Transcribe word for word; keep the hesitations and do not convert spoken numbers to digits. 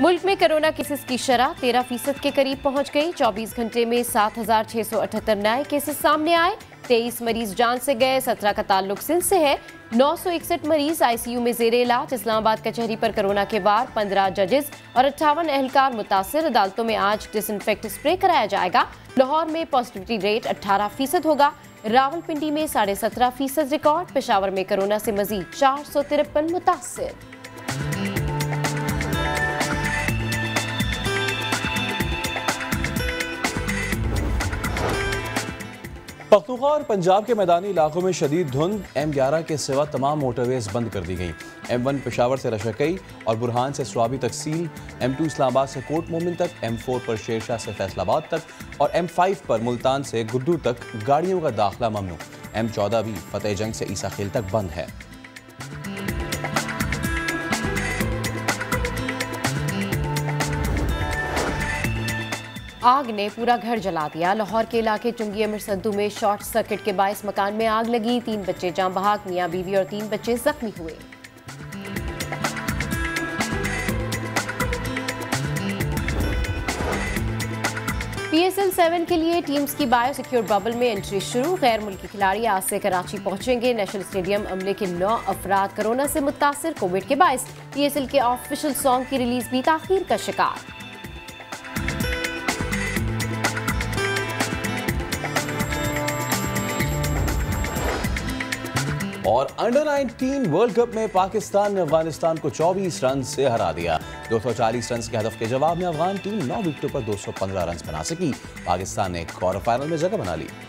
मुल्क में corona cases की शरह तेरह फीसद के करीब पहुंच गई। चौबीस घंटे में सात हजार छह सौ अठहत्तर नए केसेस सामने आए। तेईस मरीज जान से गए, सत्रह का ताल्लुक सिल से है। नौ सौ इकसठ मरीज आईसीयू में जेरे इलाज। इस्लामाबाद कचहरी पर कोरोना के वार, पंद्रह जजेस और अट्ठावन एहलकार मुतासर। अदालतों में आज डिसइंफेक्ट स्प्रे कराया जाएगा। लाहौर में पॉजिटिविटी रेट अठारह फीसद होगा। रावलपिंडी में साढ़े सत्रह फीसद रिकॉर्ड। पेशावर में कोरोना से मजीद चार सौ तिरपन मुतासर। पख्तूनख्वा और पंजाब के मैदानी इलाकों में शदीद धुंध। एम ग्यारह के सिवा तमाम मोटरवेज बंद कर दी गई। एम वन पेशावर से रशकई और बुरहान से स्वाबी तकसील, एम टू इस्लामाबाद से कोट मोमिन तक, एम फोर पर शेरशाह से फैसलाबाद तक और एम फाइव पर मुल्तान से गुड्डू तक गाड़ियों का दाखिला ममनू। एम चौदह भी फतेह जंग से ईसा खेल तक बंद है। आग ने पूरा घर जला दिया। लाहौर के इलाके चुंगी अमर सद्दू में शॉर्ट सर्किट के बायस मकान में आग लगी। तीन बच्चे जाँ बहाक, मियाँ बीवी और तीन बच्चे जख्मी हुए। पीएसएल सेवन के लिए टीम्स की बायो सिक्योर बबल में एंट्री शुरू। गैर मुल्की खिलाड़ी आज से कराची पहुंचेंगे। नेशनल स्टेडियम अमले के नौ अफराद कोरोना से मुतासर। कोविड के बायस पीएसएल के ऑफिशियल सॉन्ग की रिलीज भी ताखीर का शिकार। और अंडर नाइनटीन वर्ल्ड कप में पाकिस्तान ने अफगानिस्तान को चौबीस रन से हरा दिया। दो सौ चालीस रन के हदफ के जवाब में अफगान टीम नौ विकेटों पर दो सौ पंद्रह रन बना सकी। पाकिस्तान ने क्वार्टर फाइनल में जगह बना ली।